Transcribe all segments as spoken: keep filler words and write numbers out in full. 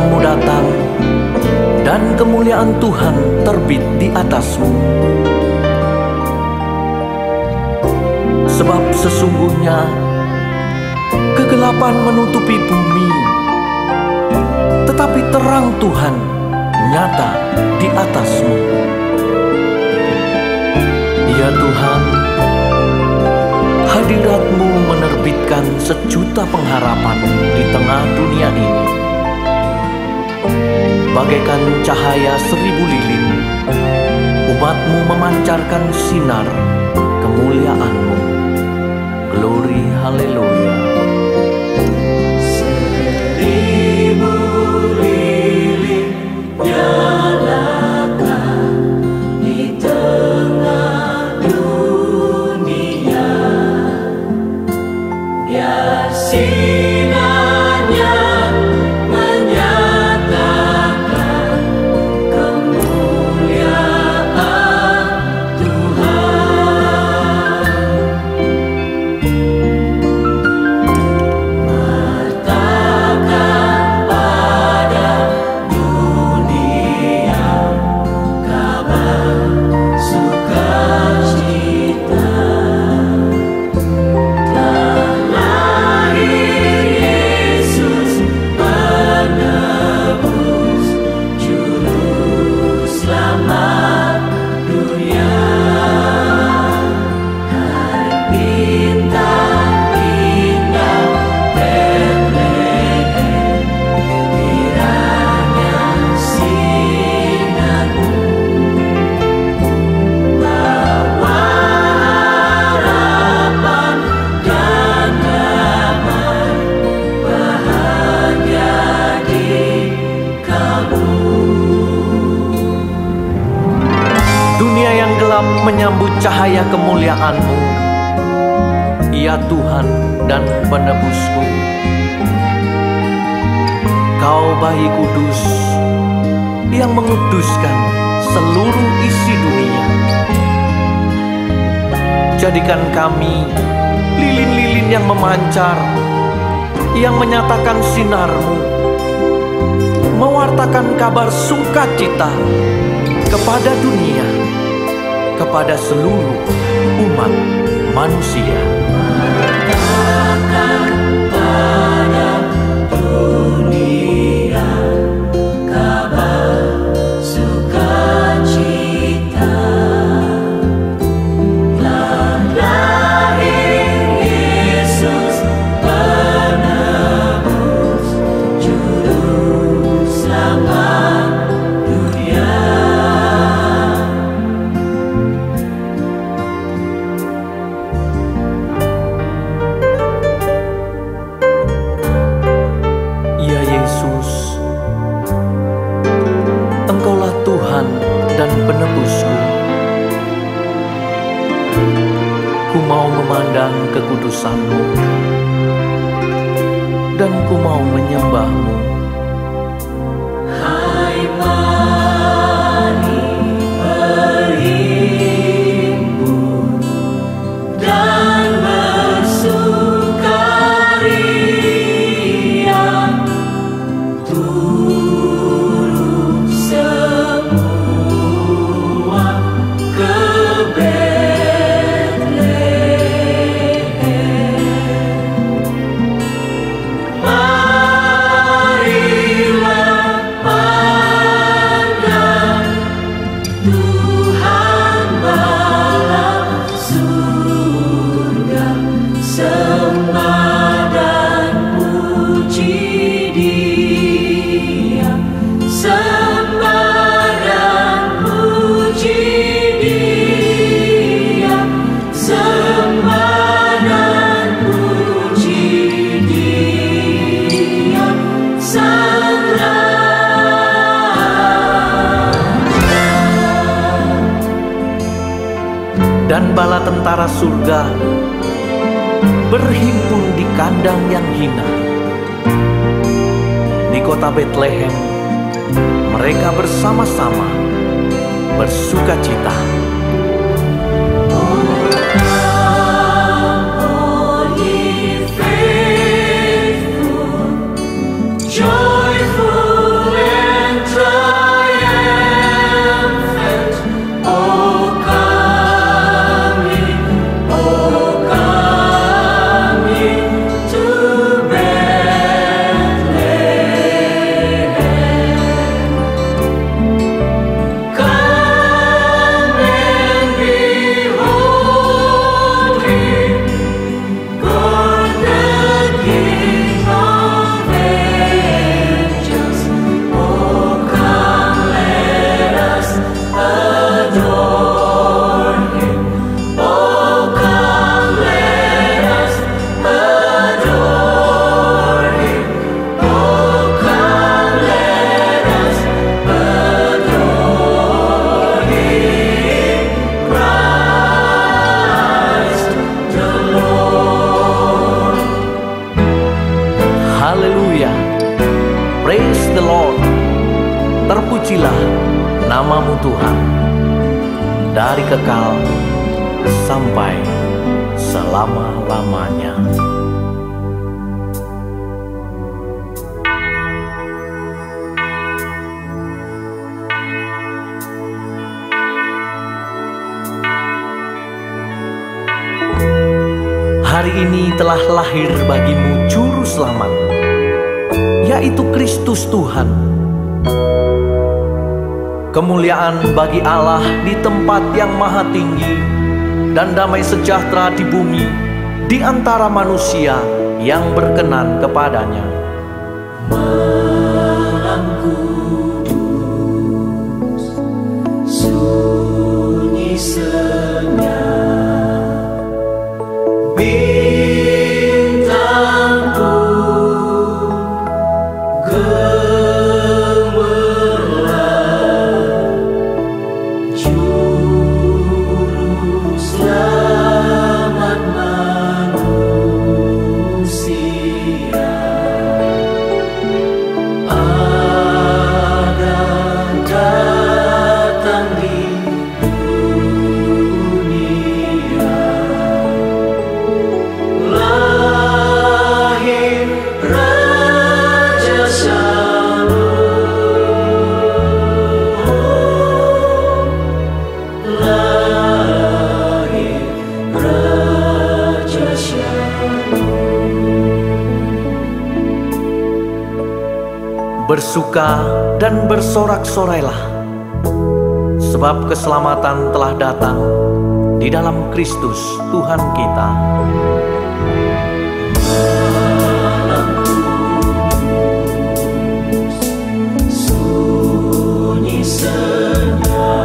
bintangmu datang, dan kemuliaan Tuhan terbit di atasmu. Sebab sesungguhnya kegelapan menutupi bumi, tetapi terang Tuhan nyata di atasmu. Ya Tuhan, hadirat-Mu menerbitkan sejuta pengharapan di tengah dunia ini. Bagaikan cahaya seribu lilin, umat-Mu memancarkan sinar kemuliaan-Mu. Glory, haleluya. Seribu lilin nyalakan di tengah dunia, biar sinarnya menyatakan kemuliaan Tuhan. Matakan pada dunia kabar sukacita, telah lahir Yesus penebus, juru selamat dunia. Terbitlah indah Bethlehem, kiranya sinar-Mu bawa harapan dan damai, bahagia di kamu. Dunia yang gelap menyambut cahaya kemuliaan-Mu, ya Tuhan dan penebusku. Kau Bayi Kudus yang menguduskan seluruh isi dunia. Jadikan kami lilin-lilin yang memancar, yang menyatakan sinar-Mu, mewartakan kabar sukacita kepada dunia, kepada seluruh umat manusia. Matakan pada dunia kabar sukacita, telah lahir Yesus penebus, juru selamat dunia. Ya Yesus, Engkaulah Tuhan dan penebusku. Ku mau memandang kekudusan-Mu, dan ku mau menyembah-Mu. Hai mari berhimpun dan bersukaria, turun semua ke Bethlehem. Marilah pandang Tuhan bala surga, sembah dan puji Dia, sembah dan puji Dia, sembah dan puji Dia, sembah. Dan bala tentara surga berhimpun di kandang yang hina. Di kota Bethlehem, mereka bersama-sama bersuka cita. Oh, ye faithful, joyful. Praise the Lord. Terpujilah namamu Tuhan, dari kekal sampai selama-lamanya. Hari ini telah lahir bagimu Juru Selamat, yaitu Kristus Tuhan. Kemuliaan bagi Allah di tempat yang maha tinggi, dan damai sejahtera di bumi di antara manusia yang berkenan kepadanya. Malamku sunyi senyap, bintangku gemerlap, Juru Selamat manusia. Ada datang di bersuka dan bersorak-sorailah, sebab keselamatan telah datang di dalam Kristus Tuhan kita. Sunyi senyap,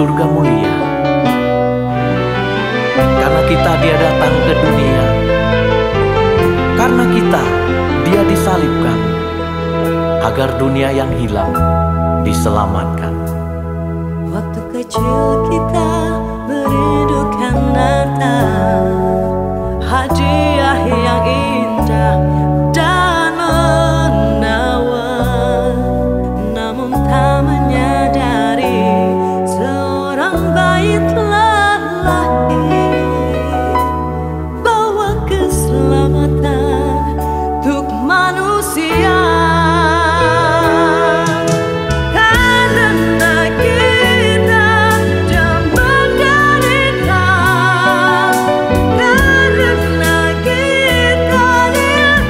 surga mulia. Karena kita dia datang ke dunia, karena kita dia disalibkan, agar dunia yang hilang diselamatkan. Waktu kecil kita merindukan Natal, hadiah yang indah dan menawan, namun tak menyadari seorang bayi telah lahir, bawa keselamatan untuk manusia. Karena kita zaman derita, karena kita lihat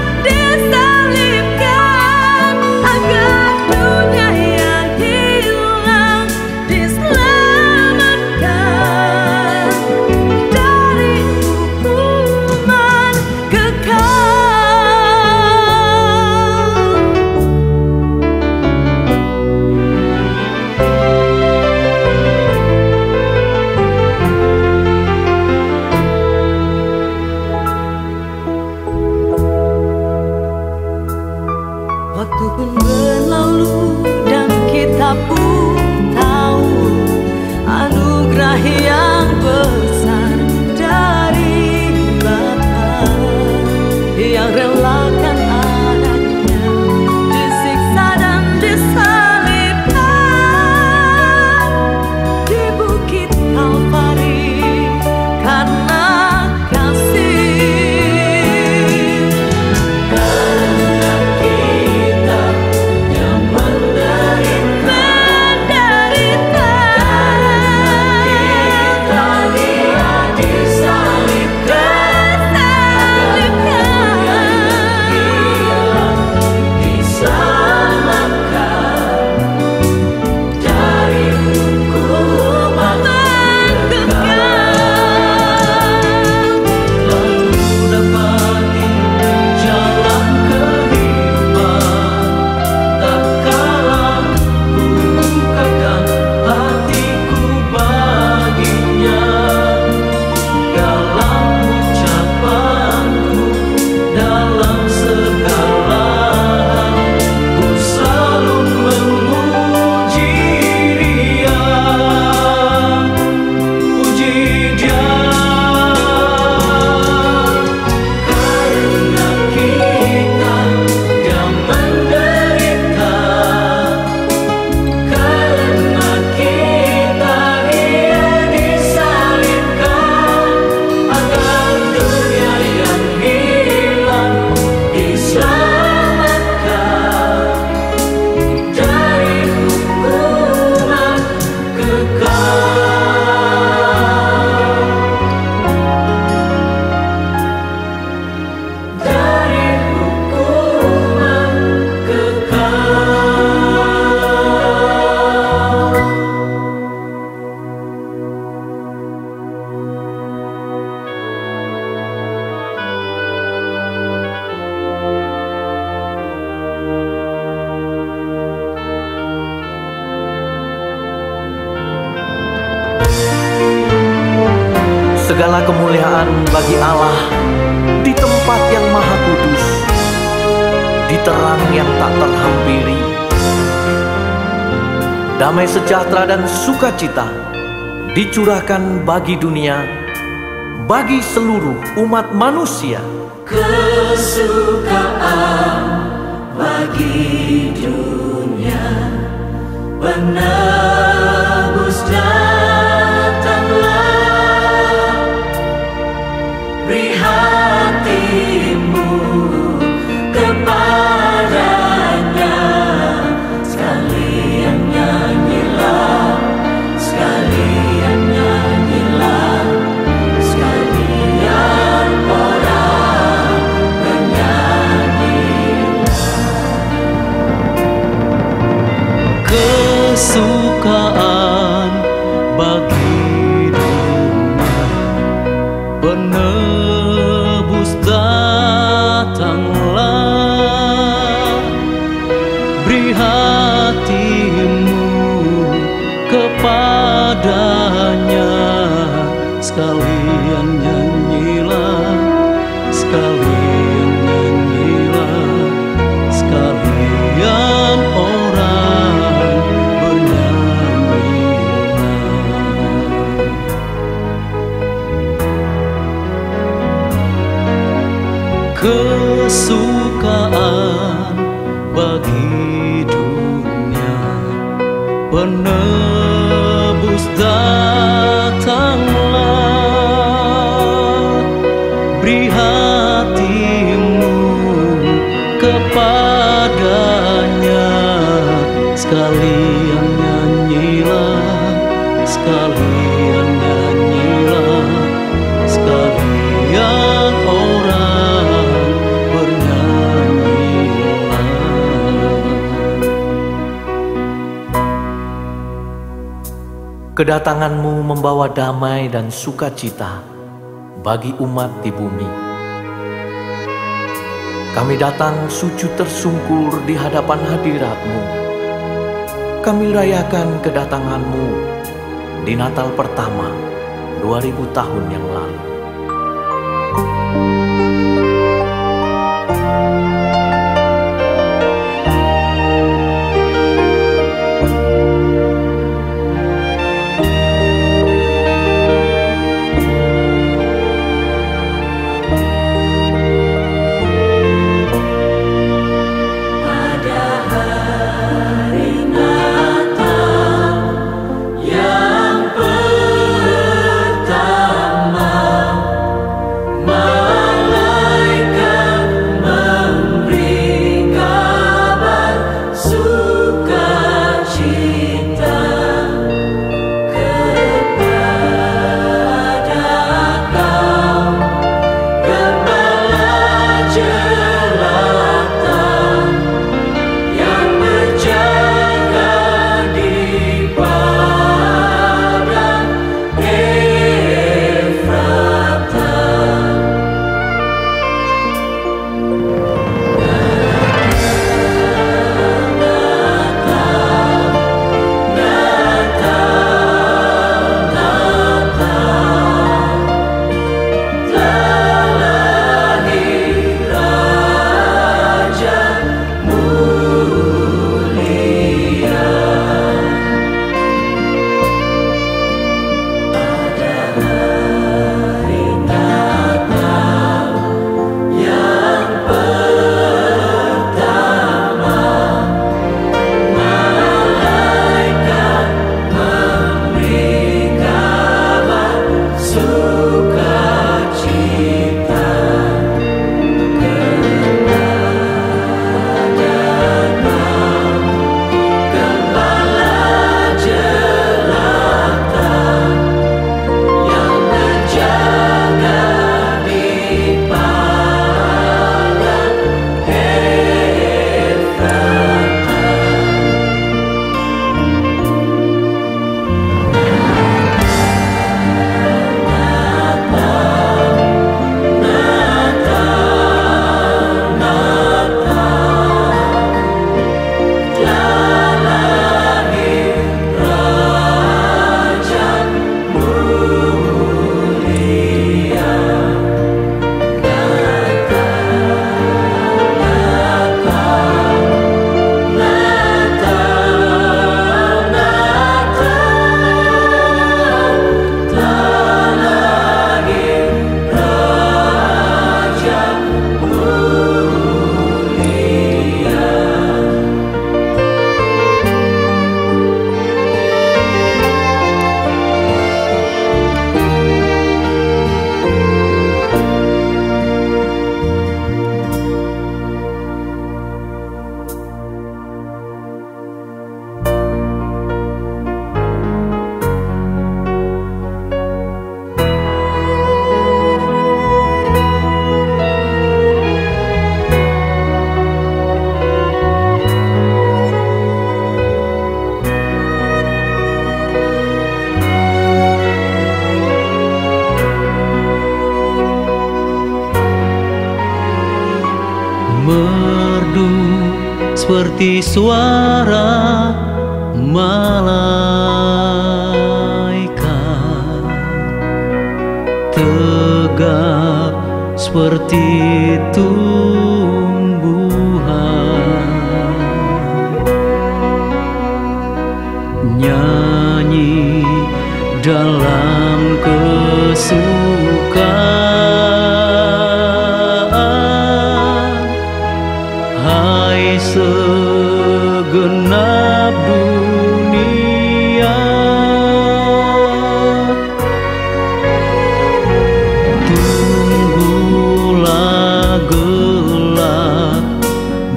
Segala kemuliaan bagi Allah di tempat yang maha kudus, di terang yang tak terhampiri. Damai sejahtera dan sukacita dicurahkan bagi dunia, bagi seluruh umat manusia. Kesukaan bagi dunia, penebus datanglah, beri hatimu kepadanya, sekalian nyanyilah, sekalian nyanyilah, sekalian orang menyanyilah. Kesukaan bagi dunia, penebus datanglah, beri hatimu kepadanya, sekalian nyanyilah, sekalian nyanyilah, sekalian orang bernyanyilah. Kesukaan bagi dunia, penebus datanglah, beri hatimu kepadanya, sekalian nyanyilah, sekalian nyanyilah, sekalian orang bernyanyilah. Kedatangan-Mu membawa damai dan sukacita bagi umat di bumi. Kami datang sujud tersungkur di hadapan hadirat-Mu. Kami rayakan kedatangan-Mu di Natal pertama dua ribu tahun yang lalu. My seperti suara malaikat, tegak seperti tumbuhan, nyanyi dalam kesukaan. Hai segenap dunia, tunggulah gelap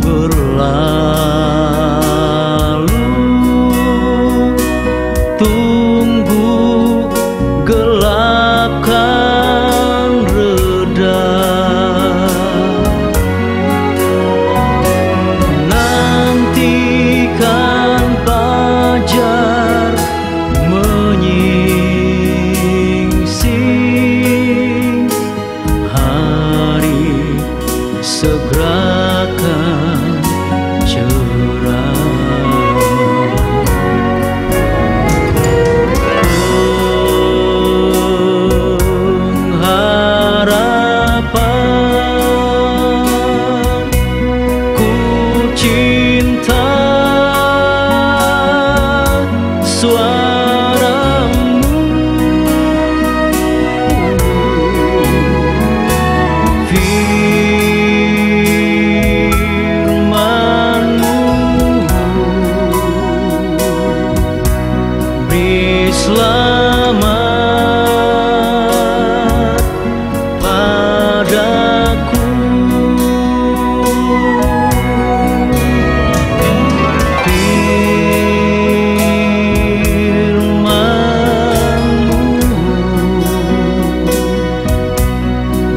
berlalu, tunggu gelap kan reda. Nantikan fajar menyingsing, hari segera kan cerah. Selamat padaku, firman-Mu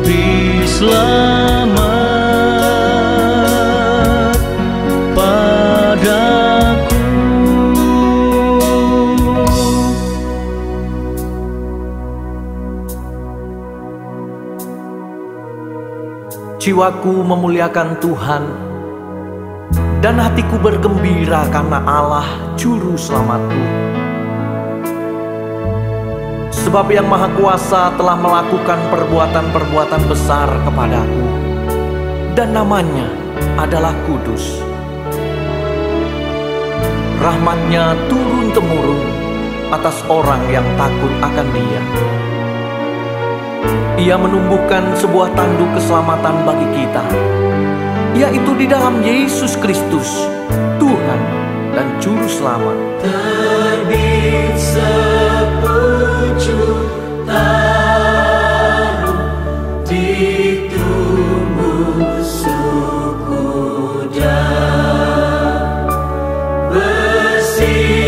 beri selamat padaku. Jiwaku memuliakan Tuhan, dan hatiku bergembira karena Allah Juru Selamatku. Sebab Yang Maha Kuasa telah melakukan perbuatan-perbuatan besar kepadaku, dan namanya adalah Kudus. Rahmatnya turun-temurun atas orang yang takut akan Dia. Ia menumbuhkan sebuah tanduk keselamatan bagi kita, yaitu di dalam Yesus Kristus, Tuhan dan Juru Selamat. Terbit sepucuk taruh, ditumbuh suku dan bersinar.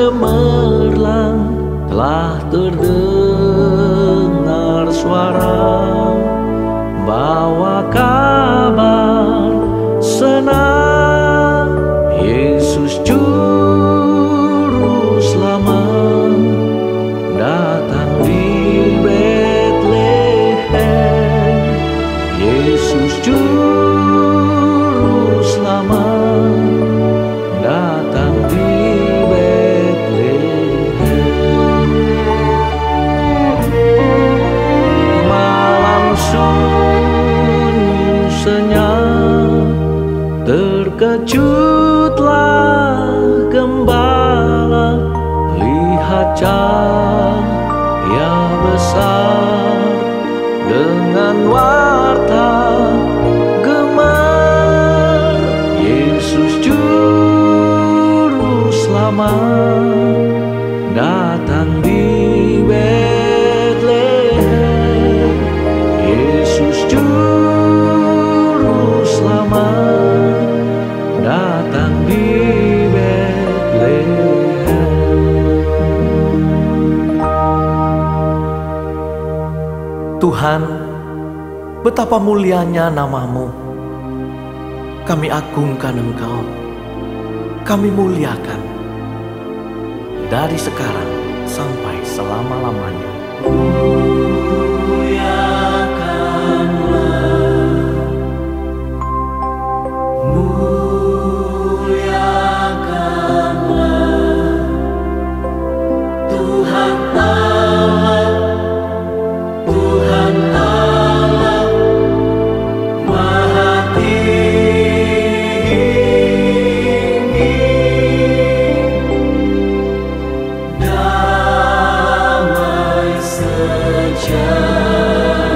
cemerlang telah terdengar suara bawa kabar senang Yesus Juru Selamat datang di Bethlehem. Yesus Juru Selamat datang di Bethlehem. Malam sunyi senyap, terkejutlah gembala lihat cahaya yang besar dengan warta gemar Yesus Juru Selamat datang di Bethlehem. Yesus Juru Selamat datang di Bethlehem. Tuhan, betapa mulianya nama-Mu. Kami agungkan Engkau, kami muliakan dari sekarang sampai selama-lamanya. Jangan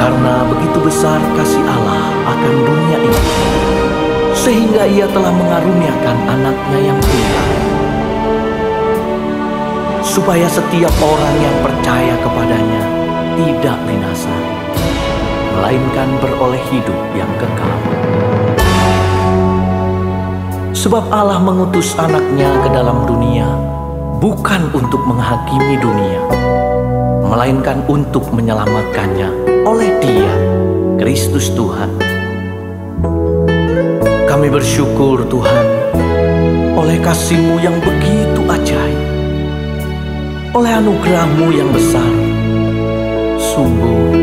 Karena begitu besar kasih Allah akan dunia ini, sehingga ia telah mengaruniakan anaknya yang tunggal, supaya setiap orang yang percaya kepadanya tidak binasa, melainkan beroleh hidup yang kekal. Sebab Allah mengutus anaknya ke dalam dunia, bukan untuk menghakimi dunia, melainkan untuk menyelamatkannya oleh Dia, Kristus Tuhan. Kami bersyukur Tuhan, oleh kasih-Mu yang begitu ajaib, oleh anugerah-Mu yang besar. Sungguh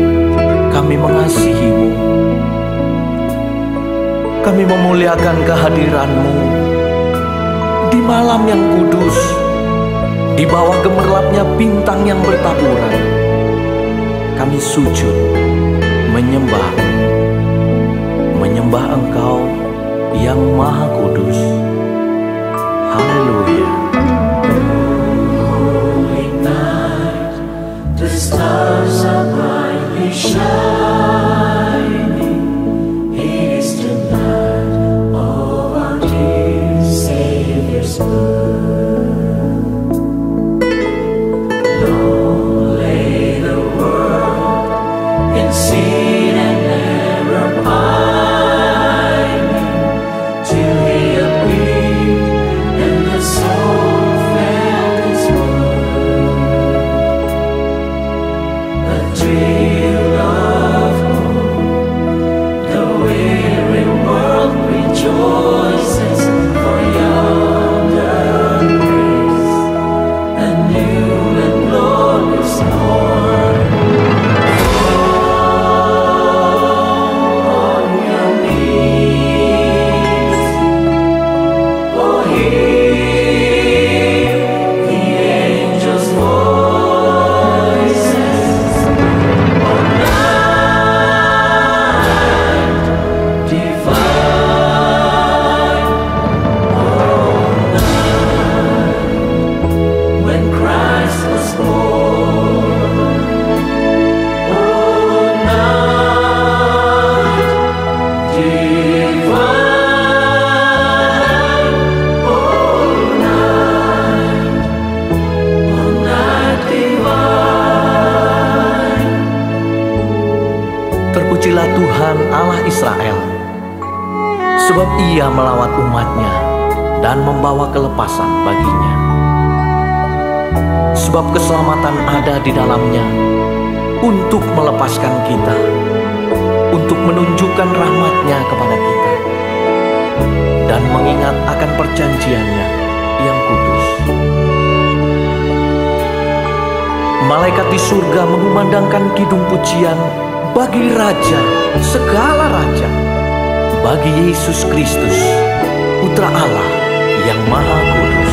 kami mengasihi-Mu. Kami memuliakan kehadiran-Mu di malam yang kudus, di bawah gemerlapnya bintang yang bertaburan. Kami sujud menyembah, menyembah Engkau yang Maha Kudus. Haleluya. Holy night, the stars are brightly shining. It is the night of our dear Savior's birth. Long lay the world in sin and error pining, till He appeared and the soul felt His worth. A thrill of hope, the weary world rejoices, for yonder grace, a new and glorious morn. Terpujilah Tuhan Allah Israel, sebab Ia melawat umat-Nya dan membawa kelepasan baginya. Sebab keselamatan ada di dalam-Nya untuk melepaskan kita, untuk menunjukkan rahmat-Nya kepada kita, dan mengingat akan perjanjian-Nya yang kudus. Malaikat di surga mengumandangkan kidung pujian bagi Raja, segala Raja, bagi Yesus Kristus, Putra Allah yang Maha Kudus.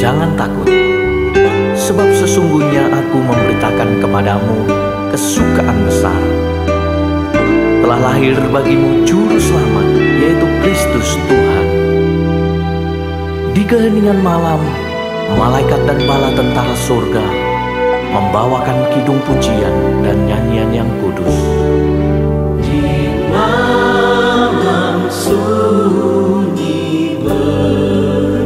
Jangan takut, sebab sesungguhnya Aku memberitakan kepadamu kesukaan besar. Telah lahir bagimu Juru Selamat, yaitu Kristus Tuhan. Di keheningan malam, malaikat dan bala tentara surga membawakan kidung pujian dan nyanyian yang kudus. Di malam sunyi ber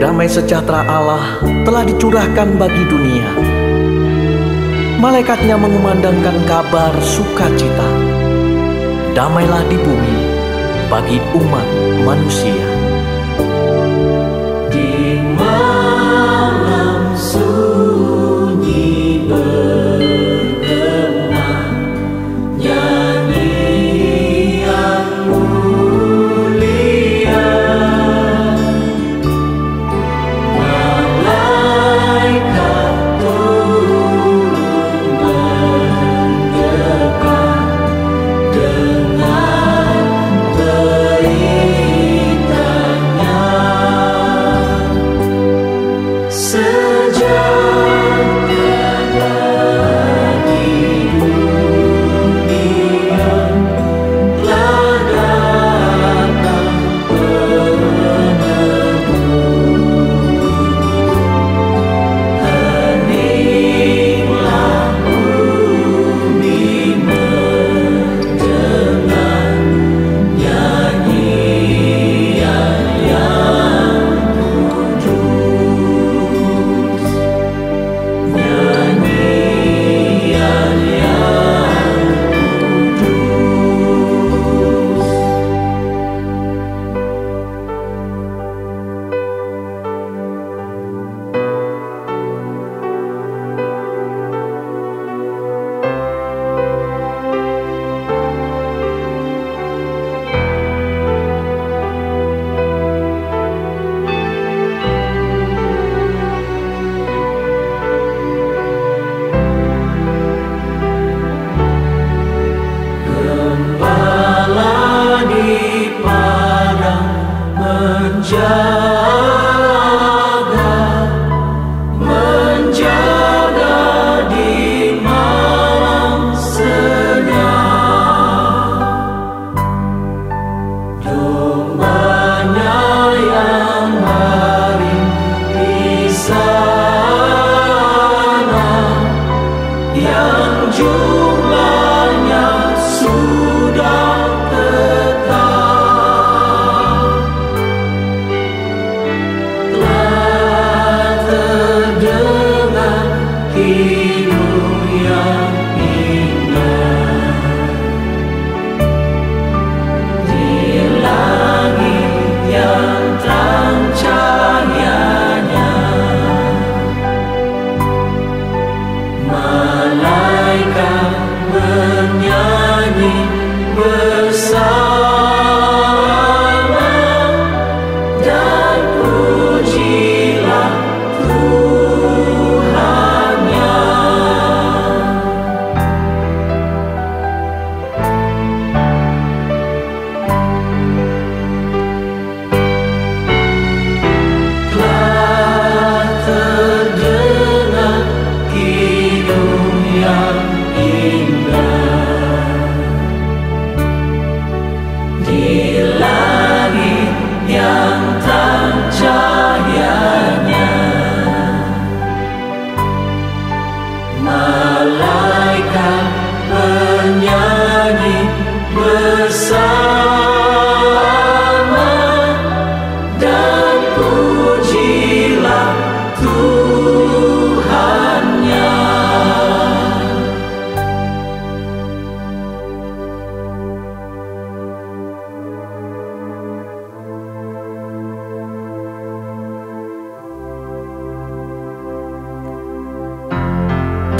Damai sejahtera Allah telah dicurahkan bagi dunia. Malaikatnya mengumandangkan kabar sukacita. Damailah di bumi bagi umat manusia. Di malam sunyi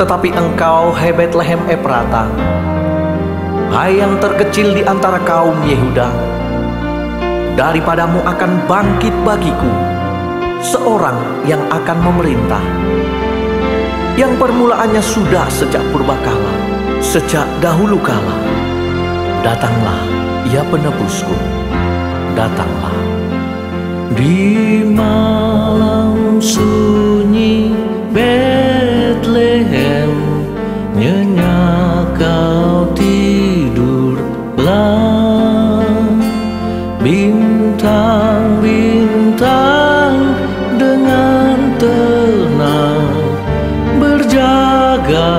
Tetapi engkau, hai Bethlehem Efrata, hai yang terkecil di antara kaum Yehuda, daripadamu akan bangkit bagiku seorang yang akan memerintah, yang permulaannya sudah sejak purbakala, sejak dahulu kala. Datanglah ia penebusku, datanglah. Di malam sunyi Bethlehem, nyenyak kau tidurlah. Bintang-bintang dengan tenang berjaga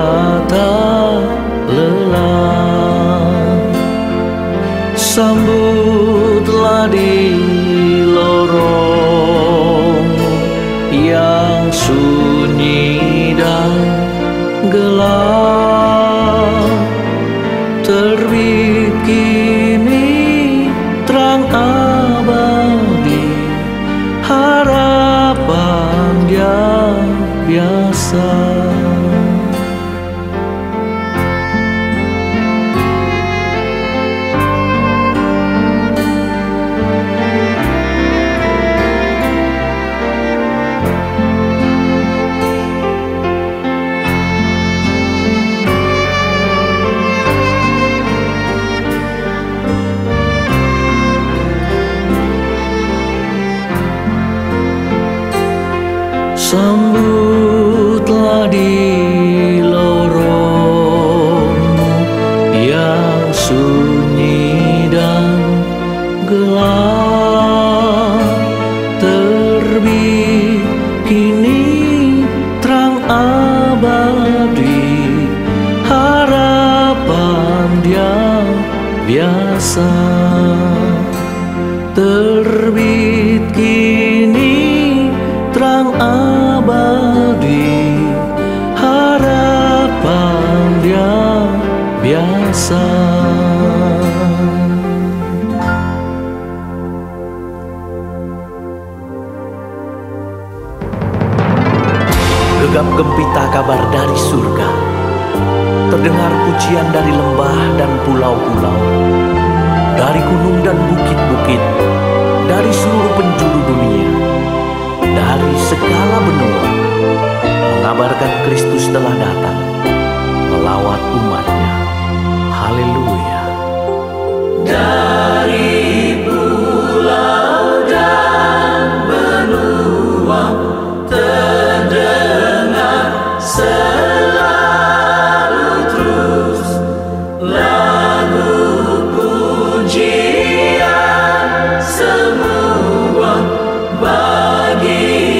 tak lelah. Sambutlah di lorong sunyi dan gelap, terbit kini terang abadi, harapan yang biasa. Sambutlah di lorongmu yang sunyi dan gelap, terbit kini terang abadi, harapan yang biasa. Terbit kini terang abadi, harapan yang biasa. Gegap gempita kabar dari surga, terdengar pujian dari lembah dan pulau-pulau, dari gunung dan bukit-bukit, dari seluruh penjuru dunia, dari segala benua, mengabarkan Kristus telah datang, melawat umatnya. Haleluya. Dari pulau dan benua terdengar selalu terus lagu pujian semua bagi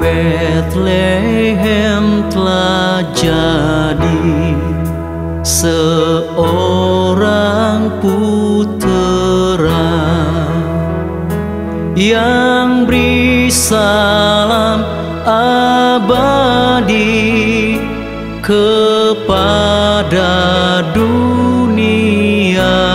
Bethlehem telah jadi seorang putera yang beri salam abadi kepada dunia.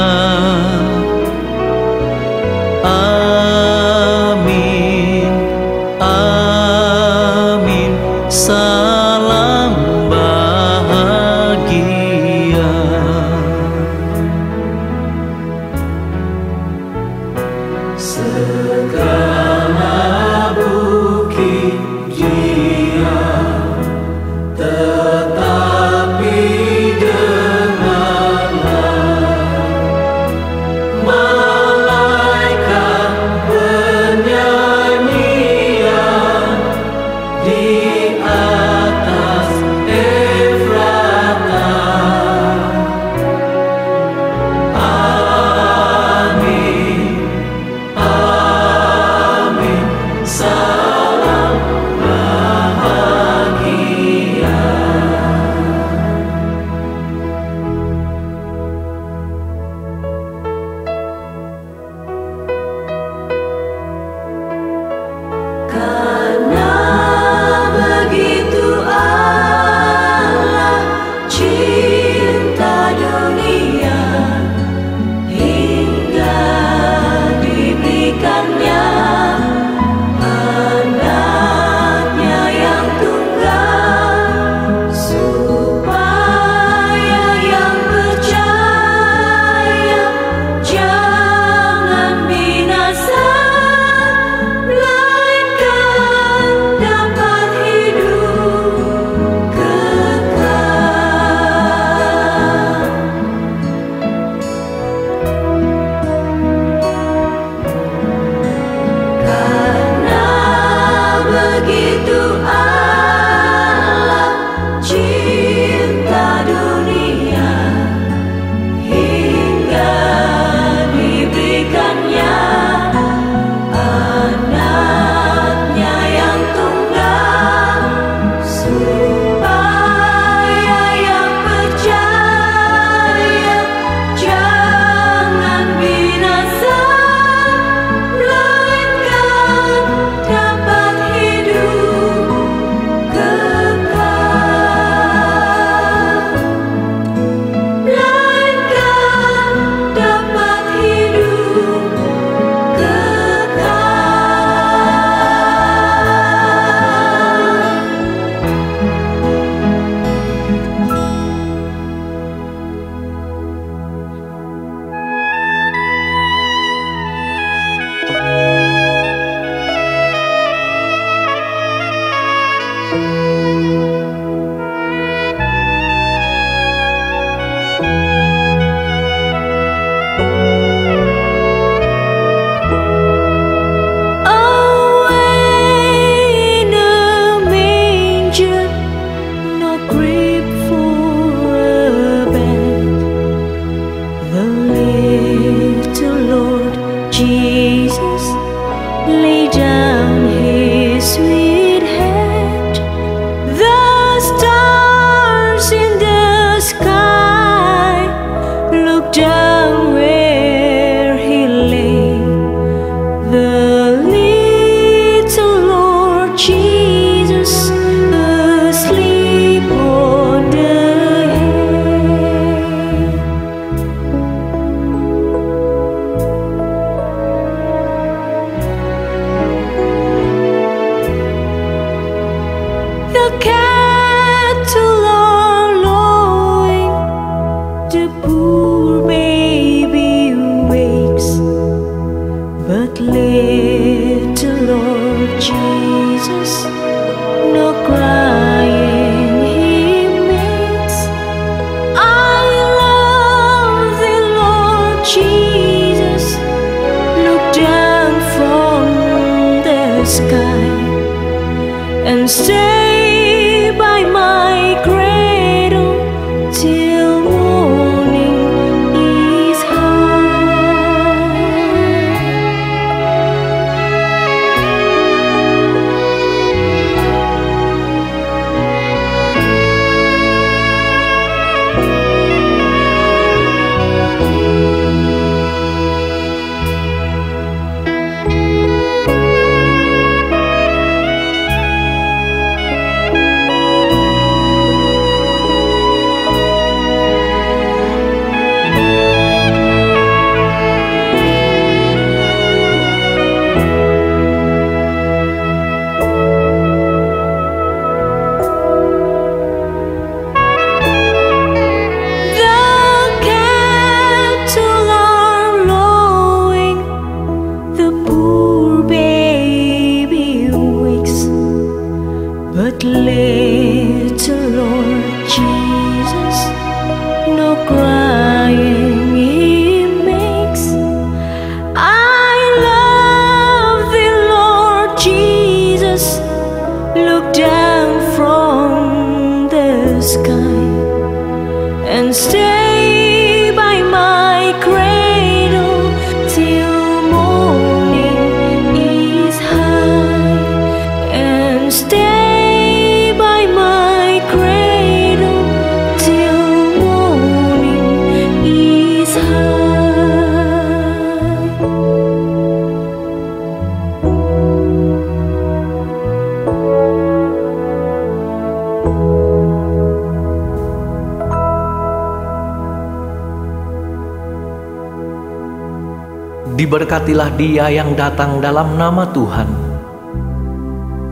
Diberkatilah dia yang datang dalam nama Tuhan.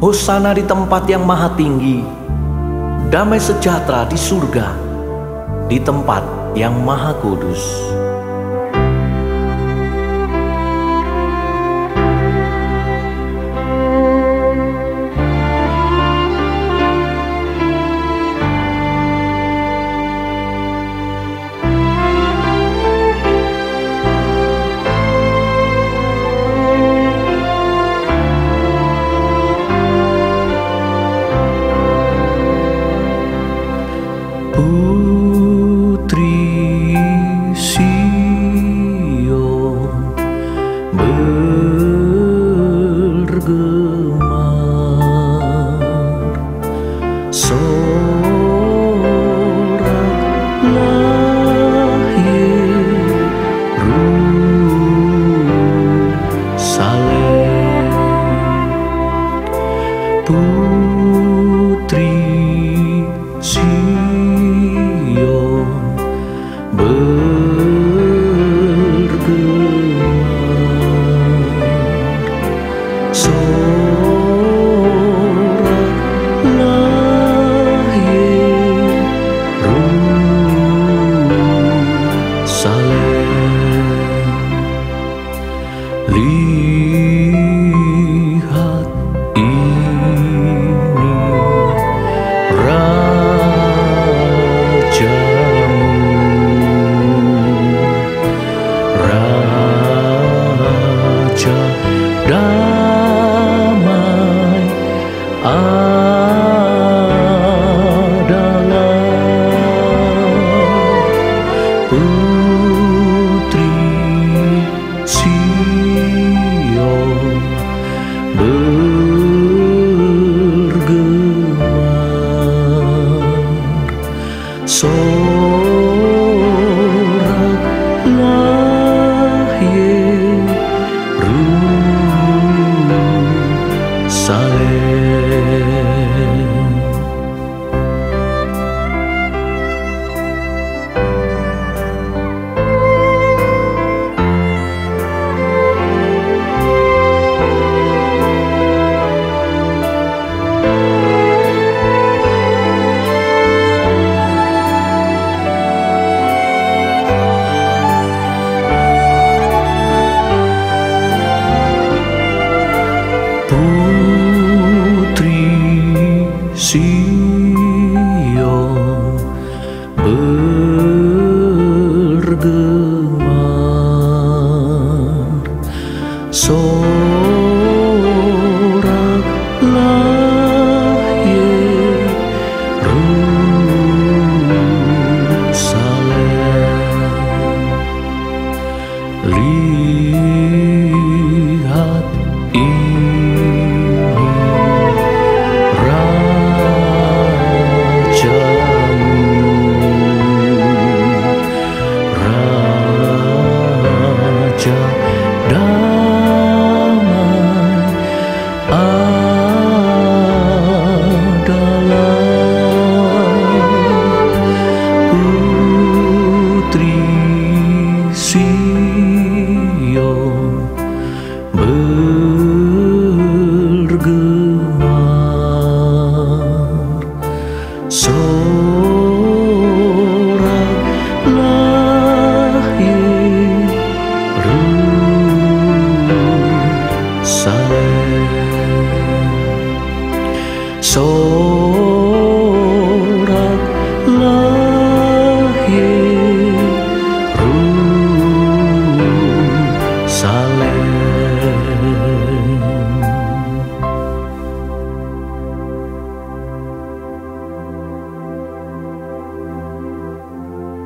Hosana di tempat yang maha tinggi. Damai sejahtera di surga, di tempat yang maha kudus. Sorak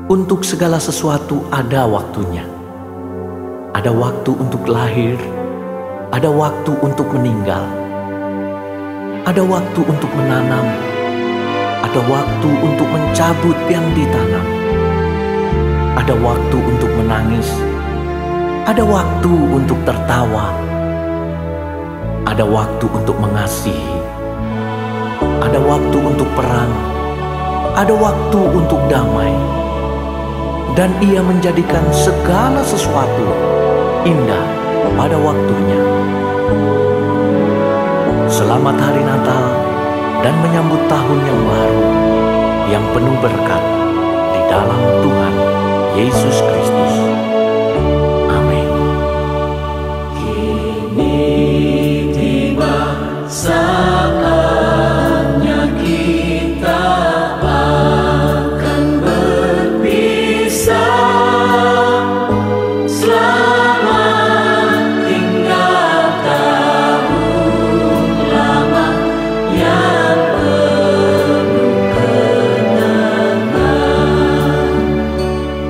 Untuk segala sesuatu ada waktunya. Ada waktu untuk lahir, ada waktu untuk meninggal, ada waktu untuk menanam, ada waktu untuk mencabut yang ditanam, ada waktu untuk menangis, ada waktu untuk tertawa, ada waktu untuk mengasihi, ada waktu untuk perang, ada waktu untuk damai. Dan ia menjadikan segala sesuatu indah pada waktunya. Selamat hari Natal dan menyambut tahun yang baru yang penuh berkat di dalam Tuhan Yesus Kristus. Amin. Kini tiba saatnya kita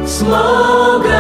semoga